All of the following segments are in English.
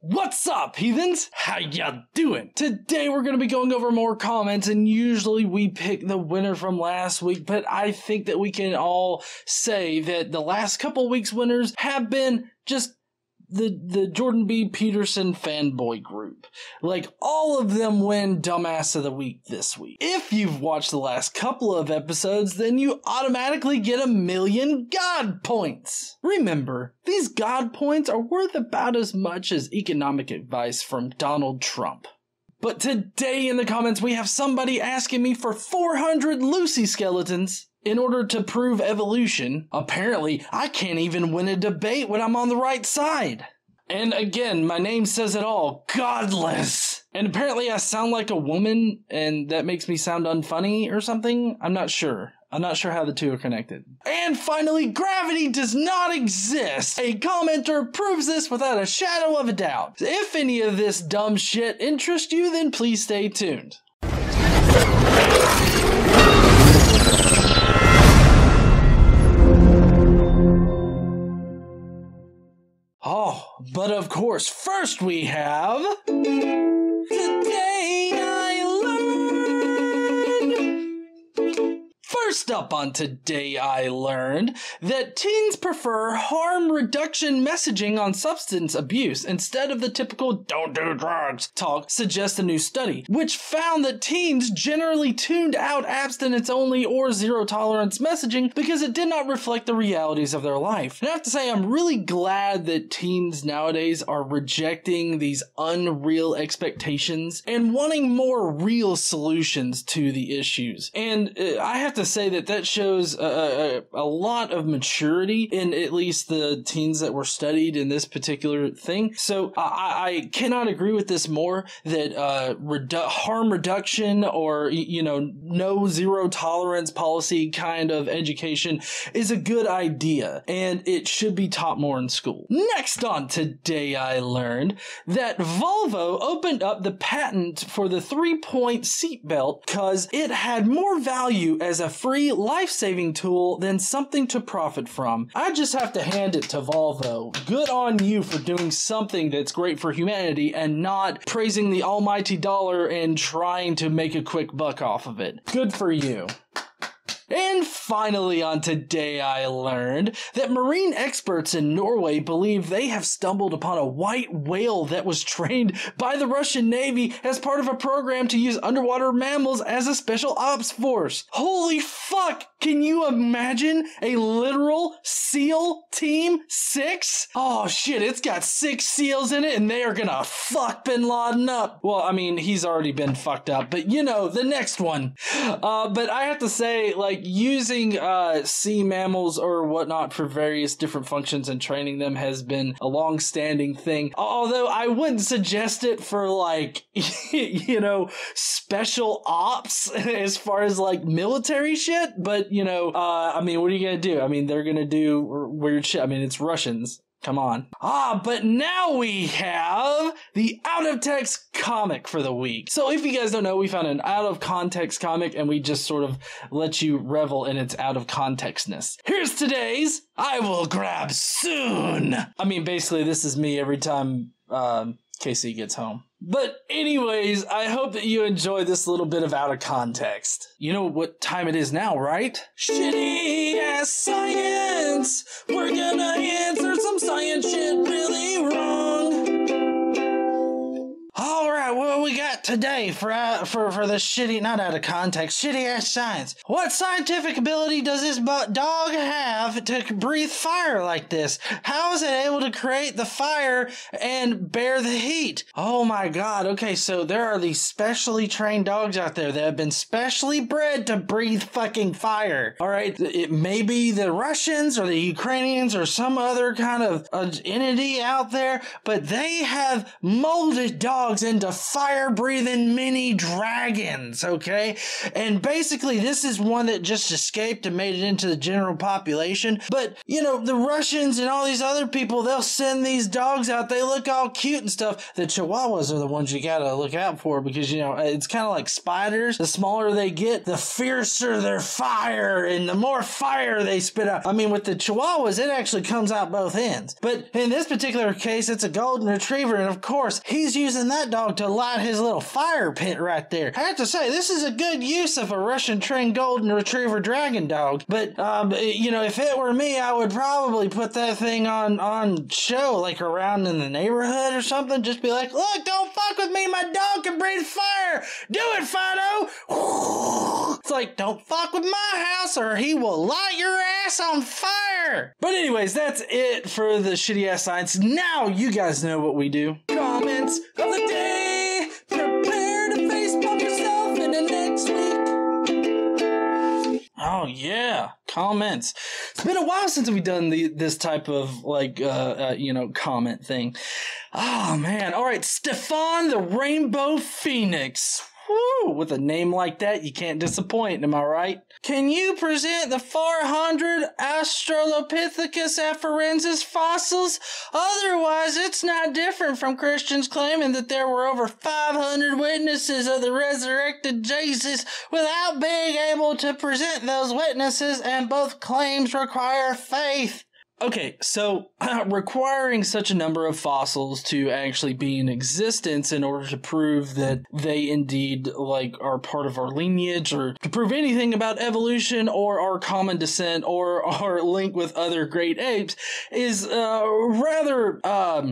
What's up, heathens? How ya doing? Today we're going to be going over more comments, and usually we pick the winner from last week, but I think that we can all say that the last couple weeks' winners have been just the Jordan B. Peterson fanboy group. Like, all of them win Dumbass of the Week this week. If you've watched the last couple of episodes, then you automatically get 1,000,000 God points. Remember, these God points are worth about as much as economic advice from Donald Trump. But today in the comments, we have somebody asking me for 400 Lucy skeletons in order to prove evolution. Apparently, I can't even win a debate when I'm on the right side. And again, my name says it all, Godless. And apparently I sound like a woman, and that makes me sound unfunny or something. I'm not sure. I'm not sure how the two are connected. And finally, gravity does not exist. A commenter proves this without a shadow of a doubt. If any of this dumb shit interests you, then please stay tuned. Oh, but of course, first we have... Today I learned... First up on Today I Learned that teens prefer harm reduction messaging on substance abuse instead of the typical "don't do drugs" talk, suggests a new study, which found that teens generally tuned out abstinence-only or zero-tolerance messaging because it did not reflect the realities of their life. And I have to say, I'm really glad that teens nowadays are rejecting these unreal expectations and wanting more real solutions to the issues. And I have to say that shows a lot of maturity in at least the teens that were studied in this particular thing. So I cannot agree with this more, that harm reduction or, you know, no zero tolerance policy kind of education is a good idea, and it should be taught more in school. Next on Today I Learned that Volvo opened up the patent for the 3-point seatbelt because it had more value as a free life-saving tool than something to profit from. I just have to hand it to Volvo. Good on you for doing something that's great for humanity and not praising the almighty dollar and trying to make a quick buck off of it. Good for you. And finally on Today I Learned that marine experts in Norway believe they have stumbled upon a white whale that was trained by the Russian Navy as part of a program to use underwater mammals as a special ops force. Holy fuck! Can you imagine a literal SEAL Team 6? Oh shit, it's got 6 SEALs in it, and they are gonna fuck Bin Laden up. Well, I mean, he's already been fucked up, but you know, the next one. But I have to say, like, using sea mammals or whatnot for various different functions and training them has been a long-standing thing, although I wouldn't suggest it for, like, you know, special ops as far as, like, military shit. But, you know, I mean, what are you gonna do? I mean, they're gonna do weird shit. I mean, it's Russians. Come on. But now we have the out-of-text comic for the week. So if you guys don't know, we found an out-of-context comic, and we just sort of let you revel in its out-of-contextness. Here's today's I Will Grab Soon. I mean, basically, this is me every time Casey gets home. But anyways, I hope that you enjoy this little bit of out-of-context. You know what time it is now, right? Shitty-ass science! We're gonna answer some science shit really wrong! Alright, what we got today for the shitty, not out-of-context, shitty-ass science? What scientific ability does this dog have to breathe fire like this? How is it able to create the fire and bear the heat? Oh my god, okay, so there are these specially trained dogs out there that have been specially bred to breathe fucking fire. Alright, it may be the Russians or the Ukrainians or some other kind of entity out there, but they have molded dogs into fire breathing mini dragons, okay? And basically, this is one that just escaped and made it into the general population. But, you know, the Russians and all these other people, they'll send these dogs out. They look all cute and stuff. The Chihuahuas are the ones you gotta look out for because, you know, it's kind of like spiders. The smaller they get, the fiercer their fire and the more fire they spit out. I mean, with the Chihuahuas, it actually comes out both ends. But in this particular case, it's a golden retriever. And of course, he's using that dog to light his little fire pit right there. I have to say, this is a good use of a Russian trained golden retriever dragon dog. But, you know, if it were me, I would probably put that thing on show, like around in the neighborhood or something. Just be like, look, don't fuck with me. My dog can breathe fire. Do it, Fido. It's like, don't fuck with my house or he will light your ass on fire. But anyways, that's it for the shitty ass science. Now you guys know what we do. Comments of the day. Prepare to face bump yourself in the next week. Oh yeah. Comments. It's been a while since we've done this type of, like, you know, comment thing. Oh, man. All right. Stefan the Rainbow Phoenix. Woo! With a name like that, you can't disappoint. Am I right? Can you present the 400 Australopithecus afarensis fossils? Otherwise, it's not different from Christians claiming that there were over 500 witnesses of the resurrected Jesus without being able to present those witnesses, and both claims require faith. Okay, so requiring such a number of fossils to actually be in existence in order to prove that they indeed, like, are part of our lineage, or to prove anything about evolution or our common descent or our link with other great apes is rather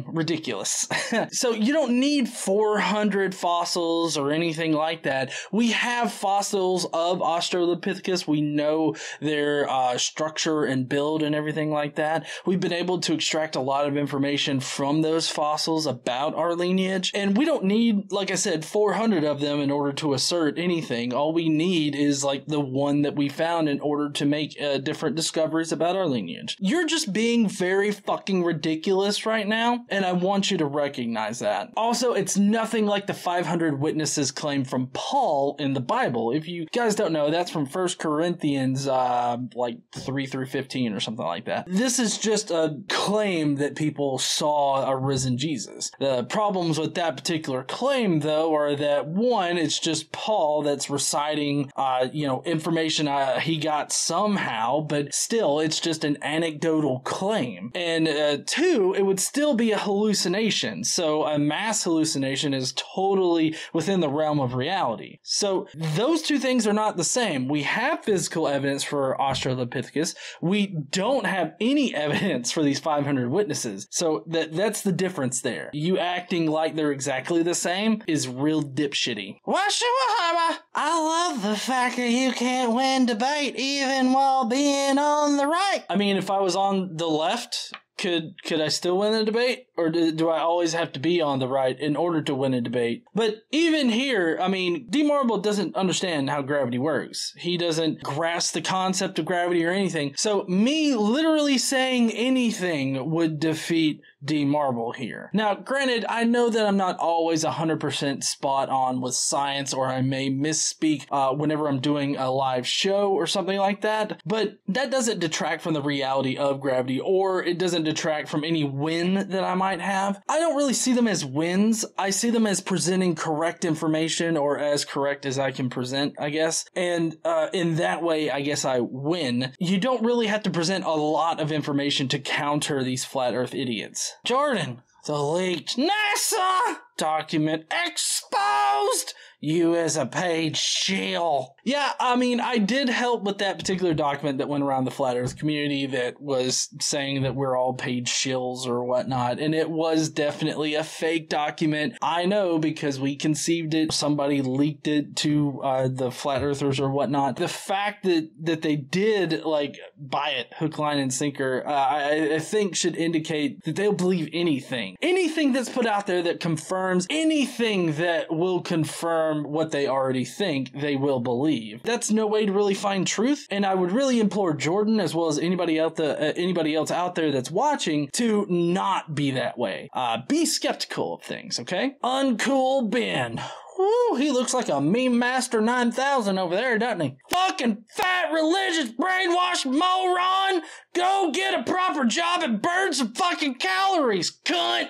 ridiculous. So you don't need 400 fossils or anything like that. We have fossils of Australopithecus. We know their structure and build and everything like that. We've been able to extract a lot of information from those fossils about our lineage. And we don't need, like I said, 400 of them in order to assert anything. All we need is, like, the one that we found in order to make different discoveries about our lineage. You're just being very fucking ridiculous right now, and I want you to recognize that. Also, it's nothing like the 500 witnesses claim from Paul in the Bible. If you guys don't know, that's from 1 Corinthians, like, 3 through 15 or something like that. This is just a claim that people saw a risen Jesus. The problems with that particular claim, though, are that, one, it's just Paul that's reciting, you know, information he got somehow, but still, it's just an anecdotal claim. And two, it would still be a hallucination. So a mass hallucination is totally within the realm of reality. So those two things are not the same. We have physical evidence for Australopithecus. We don't have any evidence for these 500 witnesses. So that's the difference there. You acting like they're exactly the same is real dipshitty. Washawahama! I love the fact that you can't win debate even while being on the right. I mean, if I was on the left, could I still win the debate? Or do I always have to be on the right in order to win a debate? But even here, I mean, D Marble doesn't understand how gravity works. He doesn't grasp the concept of gravity or anything. So me literally saying anything would defeat D Marble here. Now, granted, I know that I'm not always 100% spot on with science, or I may misspeak whenever I'm doing a live show or something like that, but that doesn't detract from the reality of gravity, or it doesn't detract from any win that I might have. I don't really see them as wins. I see them as presenting correct information, or as correct as I can present, I guess. And in that way, I guess I win. You don't really have to present a lot of information to counter these flat earth idiots. Jordan, the leaked NASA document exposed. You as a paid shill. Yeah, I mean, I did help with that particular document that went around the flat earth community that was saying that we're all paid shills or whatnot, and it was definitely a fake document. I know, because we conceived it. Somebody leaked it to the flat earthers or whatnot. The fact that they did, like, buy it hook, line, and sinker, I think should indicate that they'll believe anything. Anything that's put out there that confirms anything that will confirm what they already think they will believe. That's no way to really find truth, and I would really implore Jordan, as well as anybody else out there that's watching, to not be that way. Be skeptical of things, okay? Uncool Ben. Woo, he looks like a meme master 9000 over there, doesn't he? Fucking fat, religious, brainwashed moron! Go get a proper job and burn some fucking calories, cunt!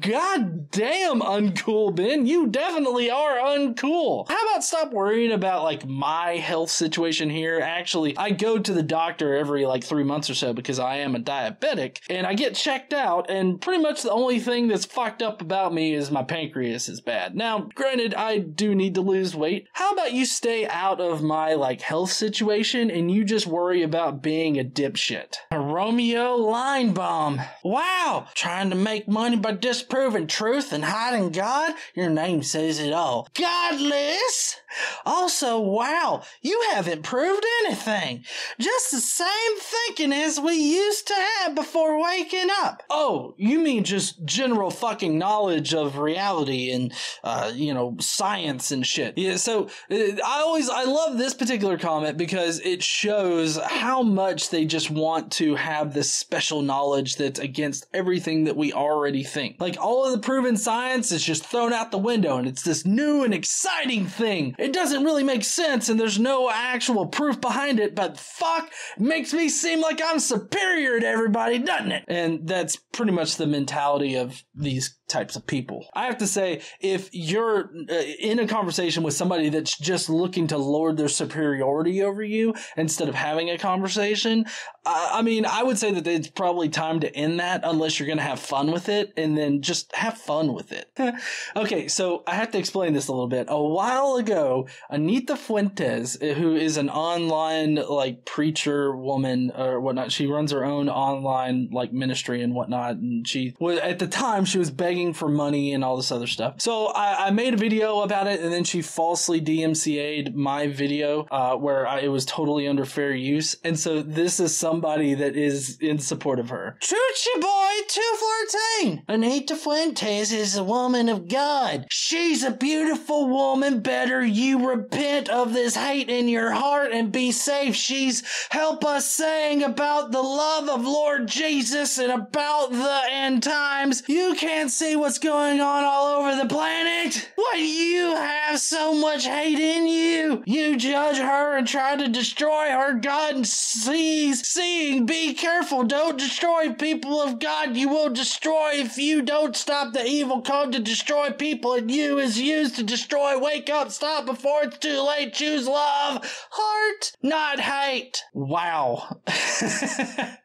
God damn, Uncool Ben, you definitely are uncool. How about stop worrying about, like, my health situation here? Actually, I go to the doctor every, like, 3 months or so because I am a diabetic, and I get checked out, and pretty much the only thing that's fucked up about me is my pancreas is bad. Now, granted, I do need to lose weight. How about you stay out of my, like, health situation and you just worry about being a dipshit? A Romeo line bomb. Wow, trying to make money by disproving truth and hiding God? Your name says it all. Godless! Also, wow, you haven't proved anything. Just the same thinking as we used to have before waking up. Oh, you mean just general fucking knowledge of reality and, you know, science and shit. Yeah, so I love this particular comment because it shows how much they just want to have this special knowledge that's against everything that we already think. Like, all of the proven science is just thrown out the window and it's this new and exciting thing. It doesn't really make sense and there's no actual proof behind it, but fuck, it makes me seem like I'm superior to everybody, doesn't it? And that's pretty much the mentality of these types of people. I have to say, if you're in a conversation with somebody that's just looking to lord their superiority over you instead of having a conversation, I mean, I would say that it's probably time to end that unless you're going to have fun with it, and then just have fun with it. Okay, so I have to explain this a little bit. A while ago, Anita Fuentes, who is an online, like, preacher woman or whatnot, she runs her own online, like, ministry and whatnot, and she was, at the time, she was begging for money and all this other stuff. So I made a video about it, and then she falsely DMCA'd my video where it was totally under fair use. And so this is somebody that is in support of her. Chuchi boy 214. Anita Fuentes is a woman of God. She's a beautiful woman. Better you repent of this hate in your heart and be safe. She's help us saying about the love of Lord Jesus and about the end times. You can't see what's going on all over the planet? Why do you have so much hate in you? You judge her and try to destroy her God and seeing. Be careful. Don't destroy people of God. You will destroy if you don't stop the evil code to destroy people, and you is used to destroy. Wake up. Stop before it's too late. Choose love. Heart, not hate. Wow.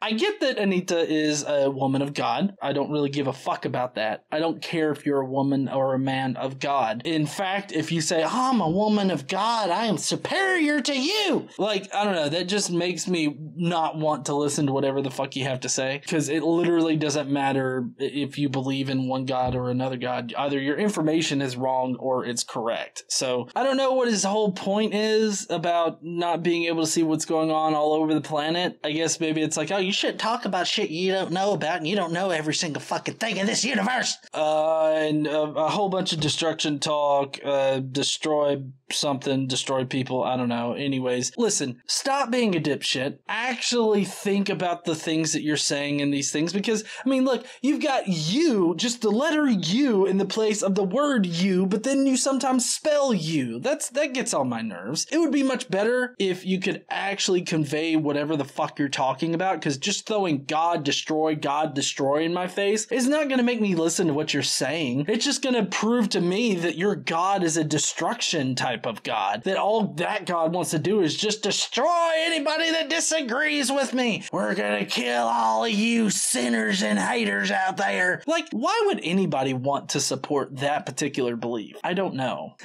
I get that Anita is a woman of God. I don't really give a fuck about that. I don't care if you're a woman or a man of God. In fact, if you say, oh, I'm a woman of God, I am superior to you. Like, I don't know. That just makes me not want to listen to whatever the fuck you have to say, because it literally doesn't matter if you believe in one God or another God. Either your information is wrong or it's correct. So I don't know what his whole point is about not being able to see what's going on all over the planet. I guess maybe it's like, oh, you shouldn't talk about shit you don't know about, and you don't know every single fucking thing in this universe. And a whole bunch of destruction talk, destroy something, destroy people, I don't know. Anyways, listen, stop being a dipshit. Actually think about the things that you're saying in these things, because, I mean, look, you've got you, just the letter U in the place of the word you, but then you sometimes spell you. That gets on my nerves. It would be much better if you could actually convey whatever the fuck you're talking about, because just throwing God destroy in my face is not going to make me listen to what you're saying. It's just going to prove to me that your God is a destruction type of God, that all that God wants to do is just destroy anybody that disagrees with me. We're gonna kill all of you sinners and haters out there. Like, why would anybody want to support that particular belief? I don't know.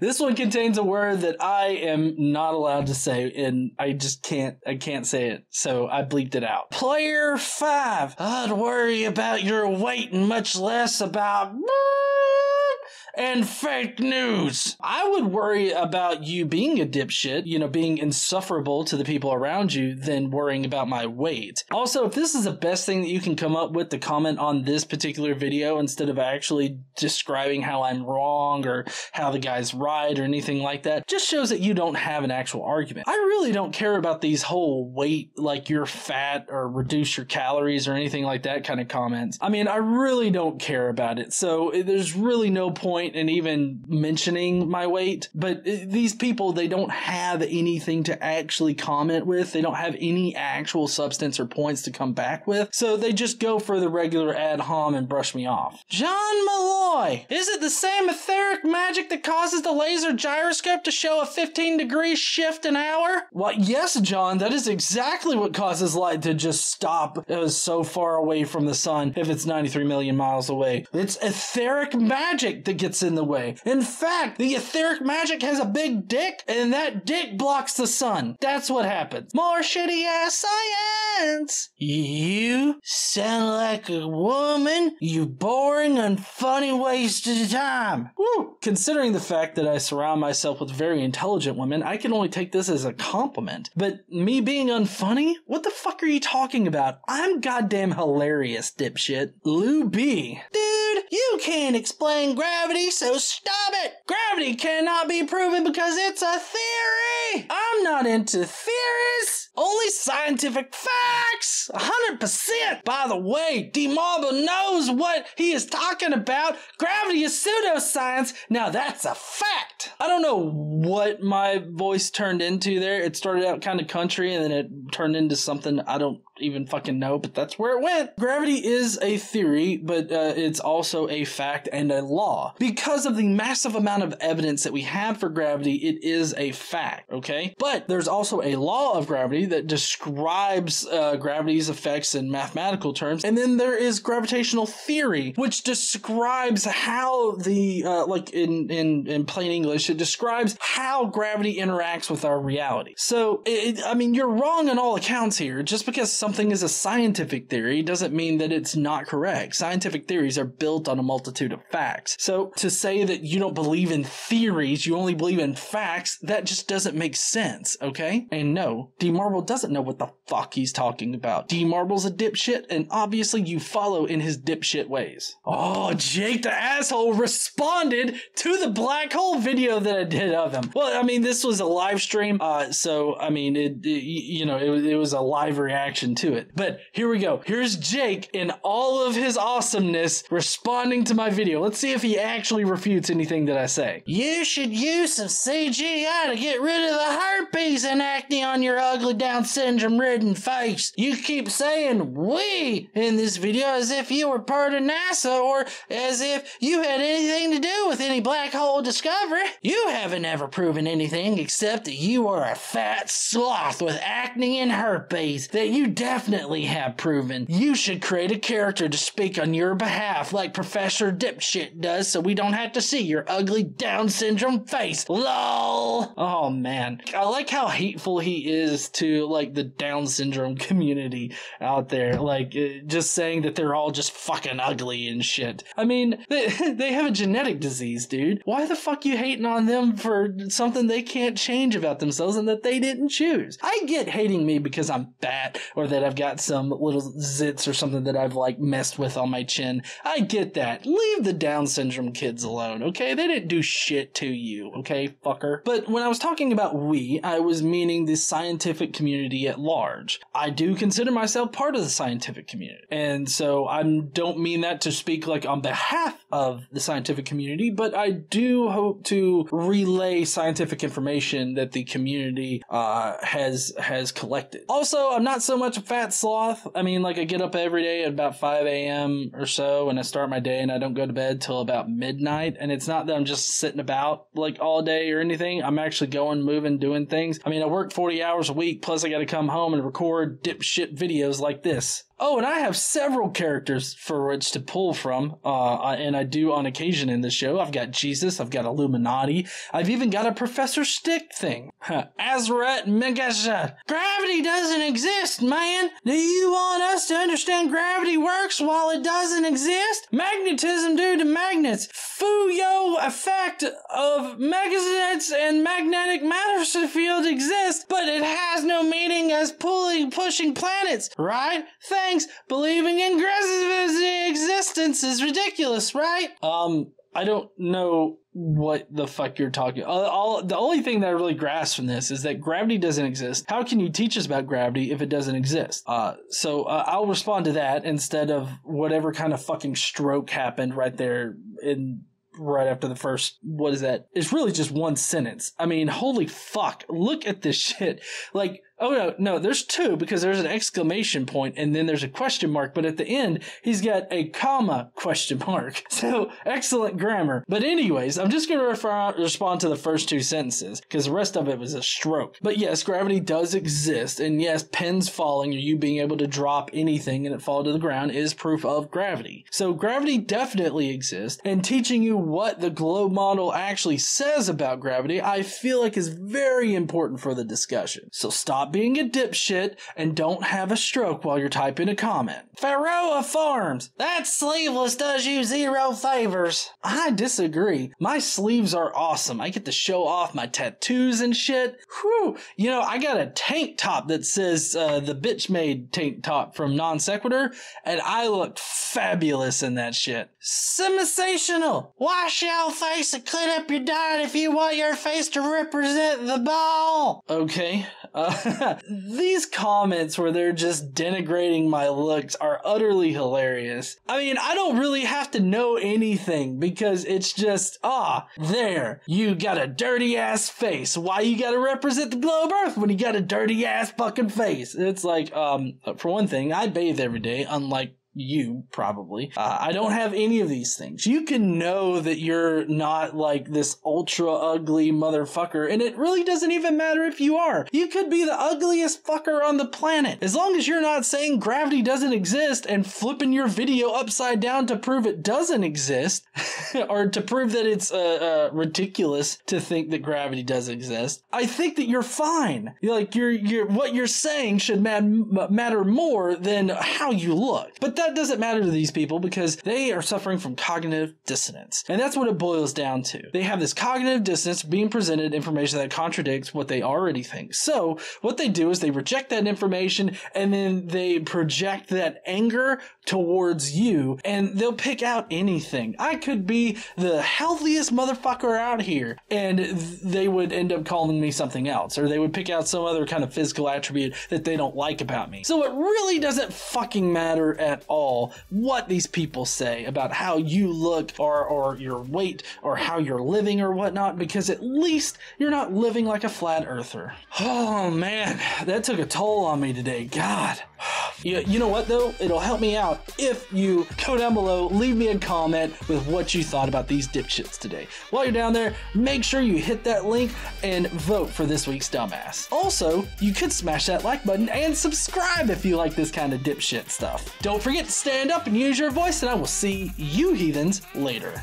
This one contains a word that I am not allowed to say, and I can't say it, so I bleeped it out. Player 5, I'd worry about your weight and much less about and fake news. I would worry about you being a dipshit, you know, being insufferable to the people around you than worrying about my weight. Also, if this is the best thing that you can come up with to comment on this particular video instead of actually describing how I'm wrong or how the guy's right or anything like that, just shows that you don't have an actual argument. I really don't care about these whole weight, like you're fat or reduce your calories or anything like that kind of comments. I mean, I really don't care about it. So there's really no point in even mentioning my weight. But these people, they don't have anything to actually comment with. They don't have any actual substance or points to come back with. So they just go for the regular ad hom and brush me off. John Malloy, is it the same etheric magic that causes the laser gyroscope to show a 15-degree shift an hour? Well, yes, John, that is exactly what causes light to just stop. It was so far away from the sun if it's 93 million miles away. It's etheric magic that gets in the way. In fact, the etheric magic has a big dick, and that dick blocks the sun. That's what happens. More shitty ass science! You sound like a woman, you boring, unfunny waste of time. Woo! Considering the fact that I surround myself with very intelligent women, I can only take this as a compliment. But me being unfunny? What the fuck are you talking about? I'm goddamn hilarious, dipshit. Lou B. Dude, you can't explain gravity, so stop it! Gravity cannot be proven because it's a theory! I'm not into theories! Only scientific facts! 100%! By the way, D Marble knows what he is talking about. Gravity is pseudoscience. Now that's a fact! I don't know what my voice turned into there. It started out kind of country and then it turned into something I don't even fucking know, but that's where it went. Gravity is a theory, but it's also a fact and a law. Because of the massive amount of evidence that we have for gravity, it is a fact, okay? But there's also a law of gravity that describes gravity's effects in mathematical terms, and then there is gravitational theory, which describes how the, like in plain English, it describes how gravity interacts with our reality. So, I mean, you're wrong on all accounts here. Just because something is a scientific theory doesn't mean that it's not correct. Scientific theories are built on a multitude of facts. So to say that you don't believe in theories, you only believe in facts, that just doesn't make sense, okay? And no, D Marble doesn't know what the fuck he's talking about. D Marble's a dipshit, and obviously you follow in his dipshit ways. Oh, Jake the asshole responded to the black hole video that I did of him. Well, I mean, this was a live stream, so I mean, it was a live reaction to it. But here we go. Here's Jake in all of his awesomeness responding to my video. Let's see if he actually refutes anything that I say. You should use some CGI to get rid of the herpes and acne on your ugly Down syndrome ridden face. You keep saying we in this video as if you were part of NASA or as if you had anything to do with any black hole discovery. You haven't ever proven anything except that you are a fat sloth with acne and herpes that you definitely have proven. You should create a character to speak on your behalf like Professor Dipshit does so we don't have to see your ugly Down syndrome face. LOL. Oh man. I like how hateful he is to like the Down syndrome community out there. Like just saying that they're all just fucking ugly and shit. I mean, they have a genetic disease, dude. Why the fuck you hating on them for something they can't change about themselves and that they didn't choose? I get hating me because I'm fat or that I've got some little zits or something that I've like messed with on my chin. I get that. Leave the Down syndrome kids alone, okay? They didn't do shit to you, okay, fucker? But when I was talking about we, I was meaning the scientific community at large. I do consider myself part of the scientific community. And so I don't mean that to speak like on behalf of the scientific community, but I do hope to relay scientific information that the community has collected. Also, I'm not so much a fat sloth. I mean, like I get up every day at about 5 a.m. or so and I start my day and I don't go to bed till about midnight. And it's not that I'm just sitting about like all day or anything. I'm actually going, moving, doing things. I mean, I work 40 hours a week, plus I gotta come home and record dipshit videos like this. Oh, and I have several characters for which to pull from, and I do on occasion in this show. I've got Jesus, I've got Illuminati, I've even got a Professor Stick thing. Azrat Megashat. Gravity doesn't exist, man! Do you want us to understand gravity works while it doesn't exist? Magnetism due to magnets. Fuyo effect of magnets and magnetic matter field exists, but it has no meaning as pushing planets, right? Thanks. Believing in gravity's existence is ridiculous, right? I don't know what the fuck you're talking about. The only thing that I really grasp from this is that gravity doesn't exist. How can you teach us about gravity if it doesn't exist? So I'll respond to that instead of whatever kind of fucking stroke happened right there in... right after the first, what is that? It's really just one sentence. I mean, holy fuck, look at this shit. Like, oh no, there's two, because there's an exclamation point and then there's a question mark, but at the end, he's got a comma question mark. So, excellent grammar. But anyways, I'm just going to respond to the first two sentences, because the rest of it was a stroke. But yes, gravity does exist, and yes, pins falling, or you being able to drop anything and it fall to the ground, is proof of gravity. So, gravity definitely exists, and teaching you what the globe model actually says about gravity, I feel like is very important for the discussion. So, stop being a dipshit and don't have a stroke while you're typing a comment. Faroa Farms. That sleeveless does you zero favors. I disagree. My sleeves are awesome. I get to show off my tattoos and shit. Whew. You know, I got a tank top that says the bitch made tank top from Non Sequitur, and I look fabulous in that shit. Sensational. Wash your face and clean up your diet if you want your face to represent the ball. Okay. These comments where they're just denigrating my looks are utterly hilarious. I mean, I don't really have to know anything because it's just, there, you got a dirty ass face. Why you gotta represent the globe Earth when you got a dirty ass fucking face? It's like, for one thing, I bathe every day, unlike you, probably. I don't have any of these things. You can know that you're not like this ultra ugly motherfucker, and it really doesn't even matter if you are. You could be the ugliest fucker on the planet. As long as you're not saying gravity doesn't exist and flipping your video upside down to prove it doesn't exist, or to prove that it's ridiculous to think that gravity does exist, I think that you're fine. Like, what you're saying should matter more than how you look. But that doesn't matter to these people because they are suffering from cognitive dissonance. And that's what it boils down to. They have this cognitive dissonance being presented information that contradicts what they already think. So what they do is they reject that information and then they project that anger towards you, and they'll pick out anything. I could be the healthiest motherfucker out here, and they would end up calling me something else, or they would pick out some other kind of physical attribute that they don't like about me. So it really doesn't fucking matter at all what these people say about how you look or your weight or how you're living or whatnot, because at least you're not living like a flat earther. Oh man, that took a toll on me today. God. You know what though? It'll help me out if you go down below, leave me a comment with what you thought about these dipshits today. While you're down there, make sure you hit that link and vote for this week's dumbass. Also, you could smash that like button and subscribe if you like this kind of dipshit stuff. Don't forget to stand up and use your voice, and I will see you heathens later.